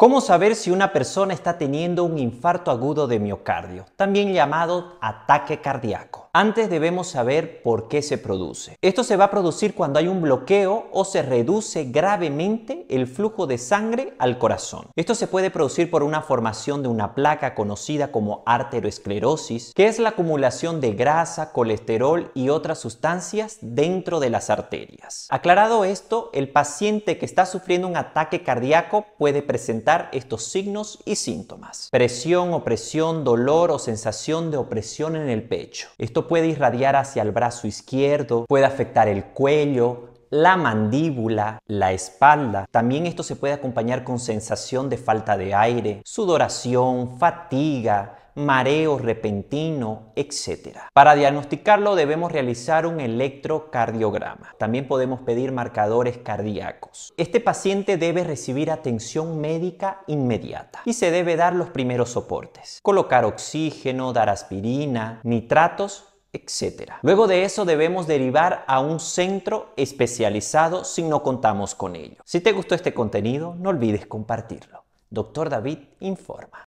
¿Cómo saber si una persona está teniendo un infarto agudo de miocardio, también llamado ataque cardíaco? Antes debemos saber por qué se produce. Esto se va a producir cuando hay un bloqueo o se reduce gravemente el flujo de sangre al corazón. Esto se puede producir por una formación de una placa conocida como arteriosclerosis, que es la acumulación de grasa, colesterol y otras sustancias dentro de las arterias. Aclarado esto, el paciente que está sufriendo un ataque cardíaco puede presentar estos signos y síntomas: presión, opresión, dolor o sensación de opresión en el pecho. Esto puede irradiar hacia el brazo izquierdo, puede afectar el cuello, la mandíbula, la espalda. También esto se puede acompañar con sensación de falta de aire, sudoración, fatiga, mareo repentino, etc. Para diagnosticarlo debemos realizar un electrocardiograma. También podemos pedir marcadores cardíacos. Este paciente debe recibir atención médica inmediata y se debe dar los primeros soportes: colocar oxígeno, dar aspirina, nitratos, etc. Luego de eso debemos derivar a un centro especializado si no contamos con ello. Si te gustó este contenido, no olvides compartirlo. Dr. David informa.